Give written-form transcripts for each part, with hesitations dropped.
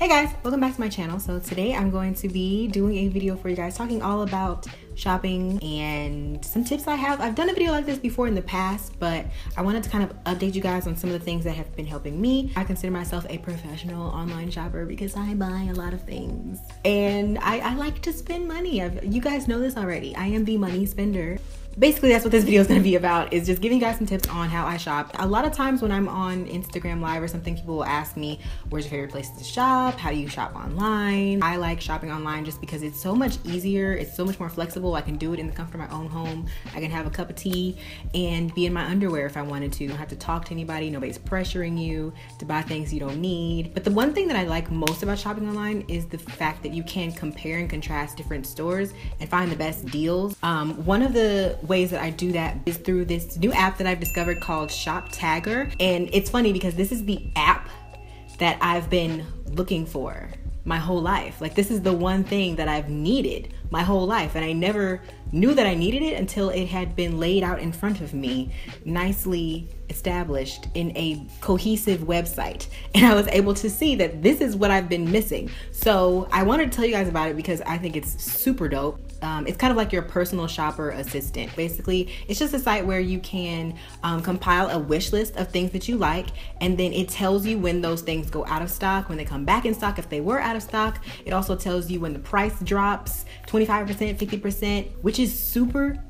Hey guys, welcome back to my channel. So today I'm going to be doing a video for you guys talking all about shopping and some tips I have. I've done a video like this before in the past, but I wanted to kind of update you guys on some of the things that have been helping me. I consider myself a professional online shopper because I buy a lot of things and I like to spend money. You guys know this already. I am the money spender. Basically, that's what this video is going to be about, is just giving you guys some tips on how I shop. A lot of times when I'm on Instagram Live or something, people will ask me, where's your favorite place to shop? How do you shop online? I like shopping online just because it's so much easier. It's so much more flexible. I can do it in the comfort of my own home. I can have a cup of tea and be in my underwear if I wanted to. I don't have to talk to anybody. Nobody's pressuring you to buy things you don't need. But the one thing that I like most about shopping online is the fact that you can compare and contrast different stores and find the best deals. One of the ways that I do that is through this new app that I've discovered called Shoptagr. And it's funny because this is the app that I've been looking for my whole life. Like, this is the one thing that I've needed my whole life, and I never knew that I needed it until it had been laid out in front of me, nicely established in a cohesive website, and I was able to see that this is what I've been missing. So I wanted to tell you guys about it because I think it's super dope. It's kind of like your personal shopper assistant. Basically, it's just a site where you can compile a wish list of things that you like, and then it tells you when those things go out of stock, when they come back in stock, if they were out of stock. It also tells you when the price drops, 25%, 50%, which is super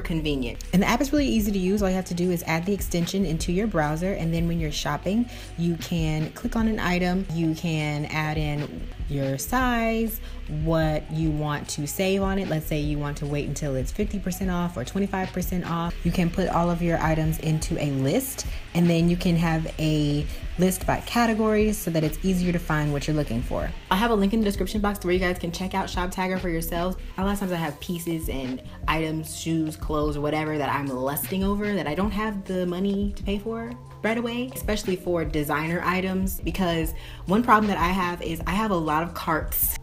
convenient. And the app is really easy to use. All you have to do is add the extension into your browser, and then when you're shopping, you can click on an item. You can add in your size, what you want to save on it. Let's say you want to wait until it's 50% off or 25% off. You can put all of your items into a list, and then you can have a list by categories so that it's easier to find what you're looking for. I have a link in the description box to where you guys can check out Shoptagr for yourselves. A lot of times I have pieces and items, shoes, clothes, whatever that I'm lusting over that I don't have the money to pay for right away, especially for designer items, because one problem that I have is I have a lot of carts.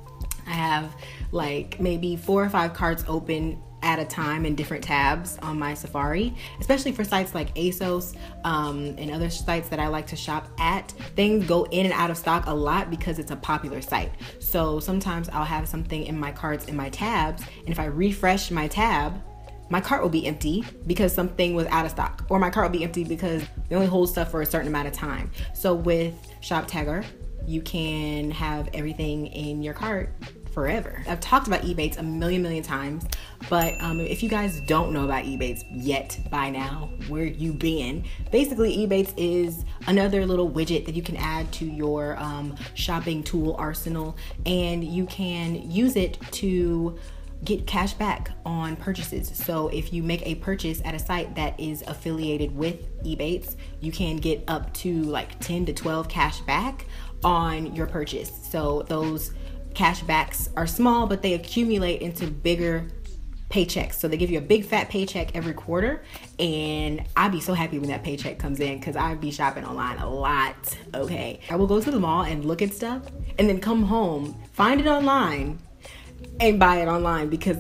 I have like maybe 4 or 5 carts open at a time in different tabs on my Safari, especially for sites like ASOS and other sites that I like to shop at. Things go in and out of stock a lot because it's a popular site. So sometimes I'll have something in my carts in my tabs, and if I refresh my tab, my cart will be empty because something was out of stock, or my cart will be empty because they only hold stuff for a certain amount of time. So with Shoptagr, you can have everything in your cart forever. I've talked about Ebates a million times, but if you guys don't know about Ebates yet by now, where you been? Basically, Ebates is another little widget that you can add to your shopping tool arsenal, and you can use it to get cash back on purchases. So if you make a purchase at a site that is affiliated with Ebates, you can get up to like 10 to 12 cash back on your purchase. So those cashbacks are small, but they accumulate into bigger paychecks. So they give you a big fat paycheck every quarter, and I'd be so happy when that paycheck comes in because I'd be shopping online a lot. Okay, I will go to the mall and look at stuff and then come home, find it online, and buy it online because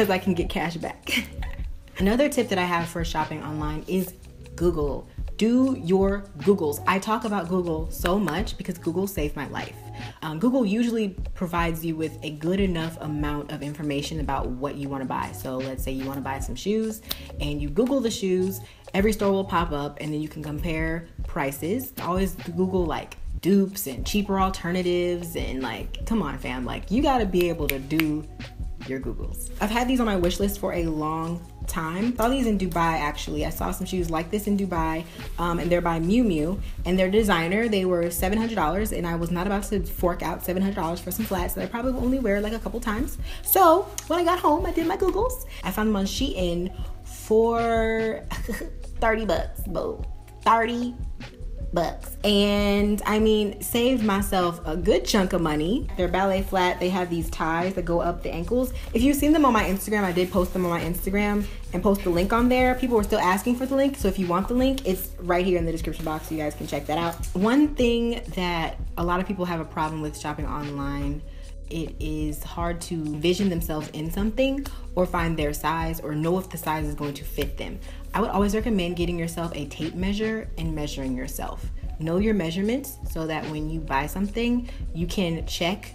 I can get cash back. Another tip that I have for shopping online is Google. Do your Googles. I talk about Google so much because Google saved my life. Google usually provides you with a good enough amount of information about what you want to buy. So let's say you want to buy some shoes and you Google the shoes, every store will pop up, and then you can compare prices. Always Google like dupes and cheaper alternatives, and like, come on fam, like you got to be able to do your Googles. I've had these on my wish list for a long time. I saw these in Dubai actually. I saw some shoes like this in Dubai, and they're by Miu Miu, and their designer, they were $700, and I was not about to fork out $700 for some flats that I probably will only wear like a couple times. So when I got home, I did my Googles. I found them on Shein for $30, boo. $30. And I mean, saved myself a good chunk of money. They're ballet flat. They have these ties that go up the ankles. If you've seen them on my Instagram, I did post them on my Instagram and post the link on there. People were still asking for the link, so if you want the link, it's right here in the description box. You guys can check that out. One thing that a lot of people have a problem with shopping online, it is hard to envision themselves in something or find their size or know if the size is going to fit them. I would always recommend getting yourself a tape measure and measuring yourself. Know your measurements so that when you buy something, you can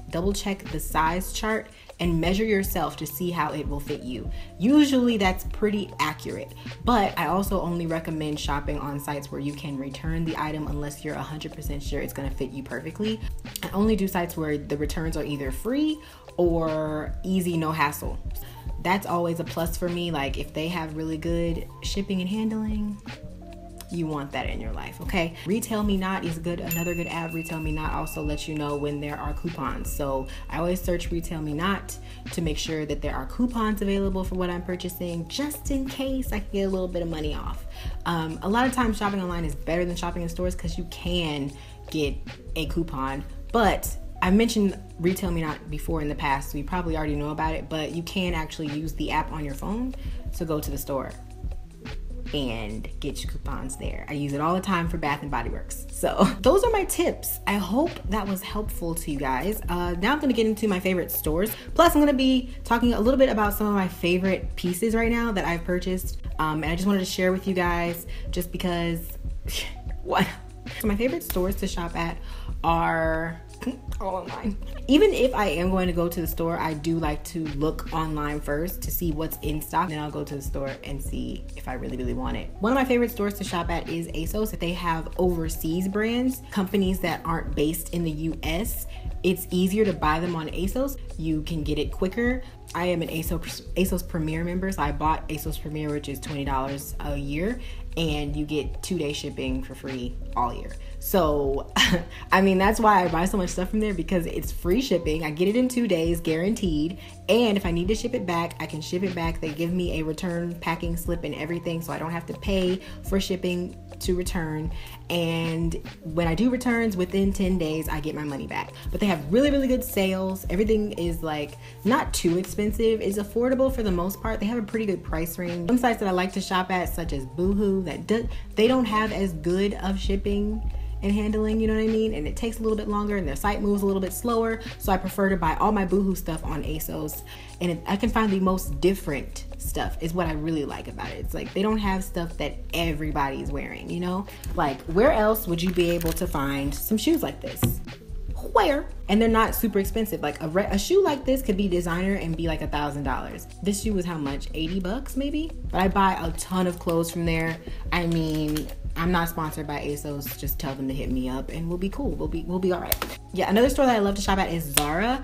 double check the size chart and measure yourself to see how it will fit you. Usually that's pretty accurate, but I also only recommend shopping on sites where you can return the item unless you're 100% sure it's gonna fit you perfectly. I only do sites where the returns are either free or easy, no hassle. That's always a plus for me. Like if they have really good shipping and handling, you want that in your life, okay? RetailMeNot is good, another good app. RetailMeNot also lets you know when there are coupons. So I always search RetailMeNot to make sure that there are coupons available for what I'm purchasing, just in case I can get a little bit of money off. A lot of times shopping online is better than shopping in stores because you can get a coupon, but I mentioned RetailMeNot before in the past, so you probably already know about it, but you can actually use the app on your phone to go to the store and get your coupons there. I use it all the time for Bath and Body Works. So those are my tips. I hope that was helpful to you guys. Now I'm gonna get into my favorite stores. Plus I'm gonna be talking a little bit about some of my favorite pieces right now that I've purchased. And I just wanted to share with you guys just because, what? So my favorite stores to shop at are all online. Even if I am going to go to the store, I do like to look online first to see what's in stock. Then I'll go to the store and see if I really, really want it. One of my favorite stores to shop at is ASOS. They have overseas brands, companies that aren't based in the US. It's easier to buy them on ASOS. You can get it quicker. I am an ASOS Premier member, so I bought ASOS Premier, which is $20 a year, and you get 2-day shipping for free all year. So, I mean, that's why I buy so much stuff from there, because it's free shipping. I get it in 2 days, guaranteed. And if I need to ship it back, I can ship it back. They give me a return packing slip and everything, so I don't have to pay for shipping to return. And when I do returns, within 10 days, I get my money back. But they have really, really good sales. Everything is like not too expensive. It's affordable for the most part. They have a pretty good price range. Some sites that I like to shop at, such as Boohoo, they don't have as good of shipping and handling, you know what I mean? And it takes a little bit longer and their site moves a little bit slower. So I prefer to buy all my Boohoo stuff on ASOS. And I can find the most different stuff is what I really like about it. It's like they don't have stuff that everybody's wearing, you know? Like where else would you be able to find some shoes like this? Where? And they're not super expensive. Like a shoe like this could be designer and be like $1,000. This shoe was how much? 80 bucks maybe? But I buy a ton of clothes from there. I mean, I'm not sponsored by ASOS. Just tell them to hit me up and we'll be cool. We'll be all right. Yeah, another store that I love to shop at is Zara.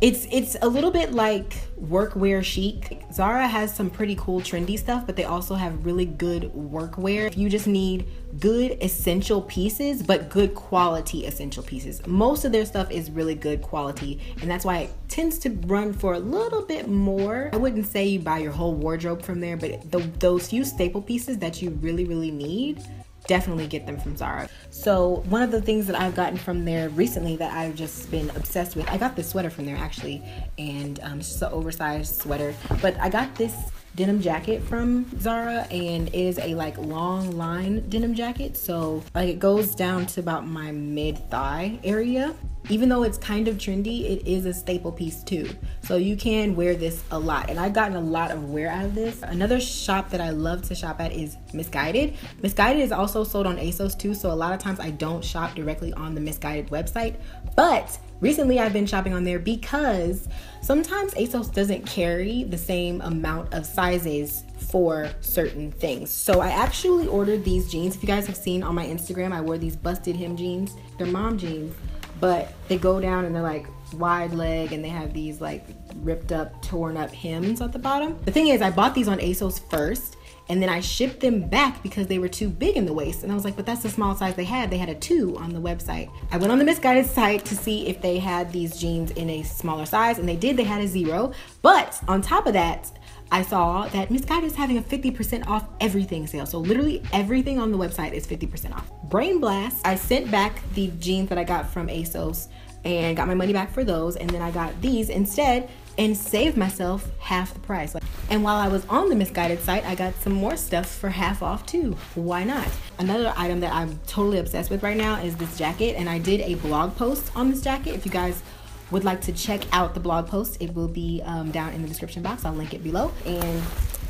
It's a little bit like workwear chic. Zara has some pretty cool trendy stuff, but they also have really good workwear. If you just need good essential pieces, but good quality essential pieces. Most of their stuff is really good quality, and that's why it tends to run for a little bit more. I wouldn't say you buy your whole wardrobe from there, but those few staple pieces that you really, really need, definitely get them from Zara. So one of the things that I've gotten from there recently that I've just been obsessed with, I got this sweater from there actually, and it's just an oversized sweater, but I got this denim jacket from Zara, and it is a like long line denim jacket. So like it goes down to about my mid thigh area. Even though it's kind of trendy, it is a staple piece too. So you can wear this a lot. And I've gotten a lot of wear out of this. Another shop that I love to shop at is Missguided. Missguided is also sold on ASOS too. So a lot of times I don't shop directly on the Missguided website, but recently I've been shopping on there because sometimes ASOS doesn't carry the same amount of sizes for certain things. So I actually ordered these jeans. If you guys have seen on my Instagram, I wore these busted hem jeans. They're mom jeans, but they go down and they're like wide leg, and they have these like ripped up, torn up hems at the bottom. The thing is, I bought these on ASOS first, and then I shipped them back because they were too big in the waist. And I was like, but that's the small size they had. They had a 2 on the website. I went on the Missguided site to see if they had these jeans in a smaller size, and they did. They had a 0. But on top of that, I saw that Missguided is having a 50% off everything sale. So literally everything on the website is 50% off. Brain blast. I sent back the jeans that I got from ASOS and got my money back for those. And then I got these instead and saved myself half the price. And while I was on the Missguided site, I got some more stuff for half off too. Why not? Another item that I'm totally obsessed with right now is this jacket. And I did a blog post on this jacket. If you guys would like to check out the blog post, it will be down in the description box. I'll link it below. And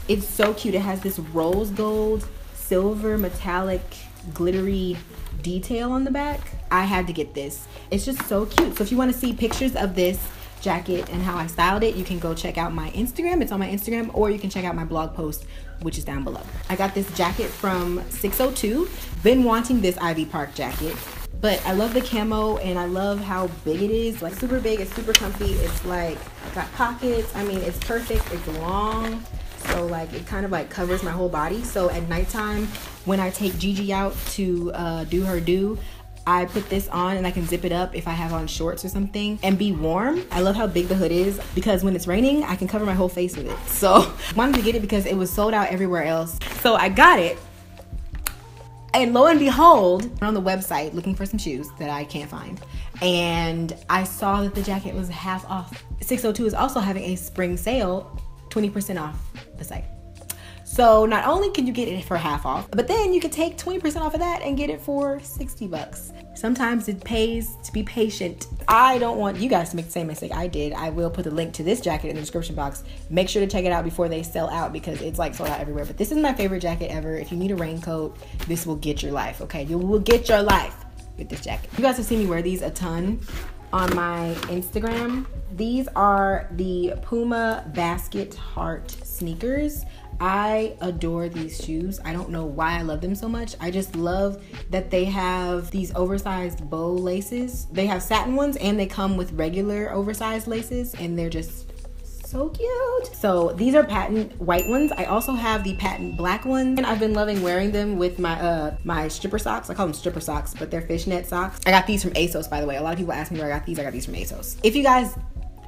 it's so cute. It has this rose gold, silver, metallic glittery detail on the back. I had to get this. It's just so cute. So if you want to see pictures of this jacket and how I styled it, you can go check out my Instagram. It's on my Instagram, or you can check out my blog post, which is down below. I got this jacket from 602. Been wanting this Ivy Park jacket, but I love the camo and I love how big it is. Like super big, it's super comfy. It's like got pockets. I mean, it's perfect. It's long. So like it kind of like covers my whole body. So at nighttime when I take Gigi out to do her do, I put this on and I can zip it up if I have on shorts or something and be warm. I love how big the hood is because when it's raining, I can cover my whole face with it. So I wanted to get it because it was sold out everywhere else. So I got it, and lo and behold, I'm on the website looking for some shoes that I can't find. And I saw that the jacket was half off. 602 is also having a spring sale, 20% off the site. So not only can you get it for half off, but then you can take 20% off of that and get it for 60 bucks. Sometimes it pays to be patient. I don't want you guys to make the same mistake I did. I will put the link to this jacket in the description box. Make sure to check it out before they sell out because it's like sold out everywhere. But this is my favorite jacket ever. If you need a raincoat, this will get your life, okay? You will get your life with this jacket. You guys have seen me wear these a ton on my Instagram. These are the Puma Basket Heart sneakers. I adore these shoes. I don't know why I love them so much. I just love that they have these oversized bow laces. They have satin ones and they come with regular oversized laces, and they're just so cute. So these are patent white ones. I also have the patent black ones, and I've been loving wearing them with my my stripper socks. I call them stripper socks, but they're fishnet socks. I got these from ASOS, by the way. A lot of people ask me where I got these. I got these from ASOS. If you guys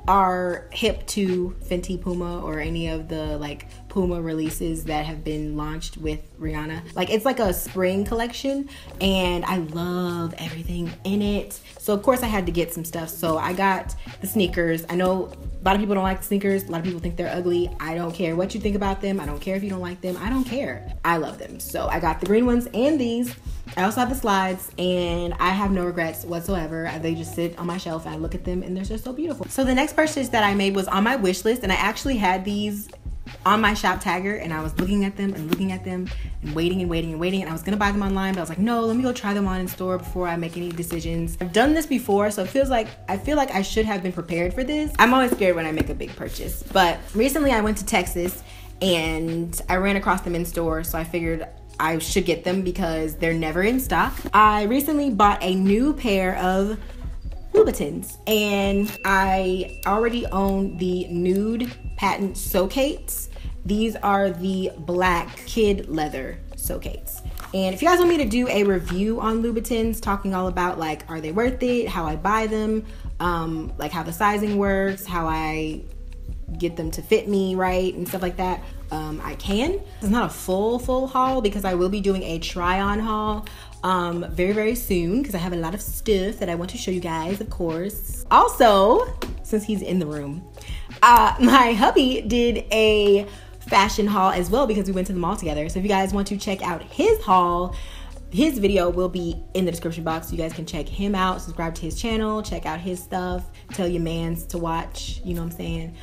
are hip to Fenty Puma or any of the like Puma releases that have been launched with Rihanna. Like it's like a spring collection and I love everything in it. So of course I had to get some stuff. So I got the sneakers. I know a lot of people don't like sneakers. A lot of people think they're ugly. I don't care what you think about them. I don't care if you don't like them. I don't care. I love them. So I got the green ones and these. I also have the slides, and I have no regrets whatsoever. They just sit on my shelf and I look at them and they're just so beautiful. So the next purchase that I made was on my wish list, and I actually had these on my Shoptagr, and I was looking at them and waiting, and I was gonna buy them online, but I was like, no, let me go try them on in store before I make any decisions. I've done this before, so it feels like, I feel like I should have been prepared for this. I'm always scared when I make a big purchase, but recently I went to Texas and I ran across them in store, so I figured I should get them because they're never in stock. I recently bought a new pair of Louboutins, and I already own the nude patent Socates. These are the black kid leather Socates. And if you guys want me to do a review on Louboutins, talking all about like, are they worth it, how I buy them, like how the sizing works, how I get them to fit me right and stuff like that, I can. It's not a full haul because I will be doing a try on haul very soon because I have a lot of stuff that I want to show you guys, of course. Also, since he's in the room, my hubby did a fashion haul as well because we went to the mall together. So if you guys want to check out his haul, his video will be in the description box. You guys can check him out, subscribe to his channel, check out his stuff, tell your mans to watch, you know what I'm saying?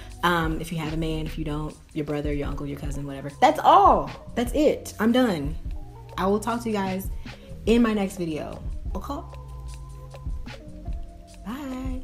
If you have a man, if you don't, your brother, your uncle, your cousin, whatever. That's all. That's it. I'm done. I will talk to you guys in my next video. Okay? Bye.